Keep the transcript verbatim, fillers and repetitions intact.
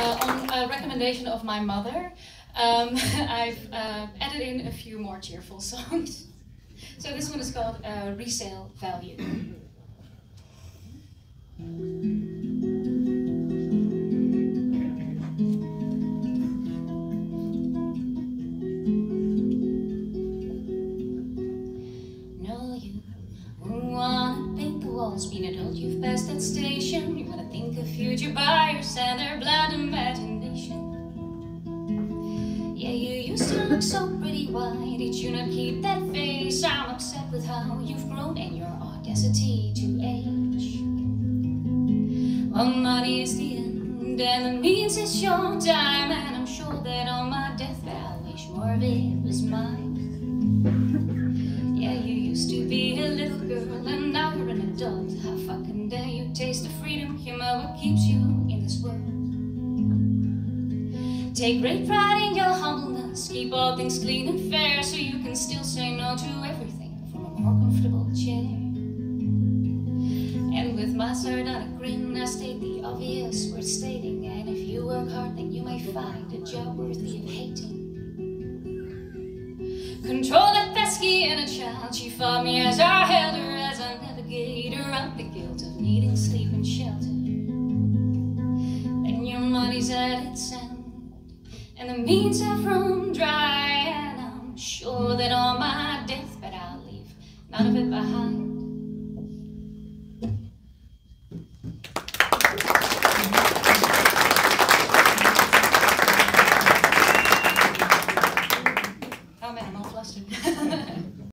uh, on a recommendation of my mother, um, I've uh, added in a few more cheerful songs. So this one is called uh, Resale Value. No, you wanna paint the walls. Being an adult, you've passed that station. You wanna think of future buyers and their blind imagination. Yeah, you used to look so pretty. Why did you not keep that face? I'm upset with how you've grown and your audacity to age. Well, money is the end, and it means it's your time. And I'm sure that on my deathbed, I wish more of it was mine. Yeah, you used to be a little girl, and now you're an adult. How fucking dare you taste the freedom? You know what keeps you in this world. Take great pride in your humbleness. Keep all things clean and fair, so you can still say no to everything from a more comfortable chair. With my sardonic grin, I state the obvious worth stating. And if you work hard, then you may find a job worthy of hating. Control that pesky inner child. She fought me as I held her, as I navigate around the guilt of needing sleep and shelter. Then your money's at its end, and the means have run dry. And I'm sure that on my deathbed I'll leave none of it behind.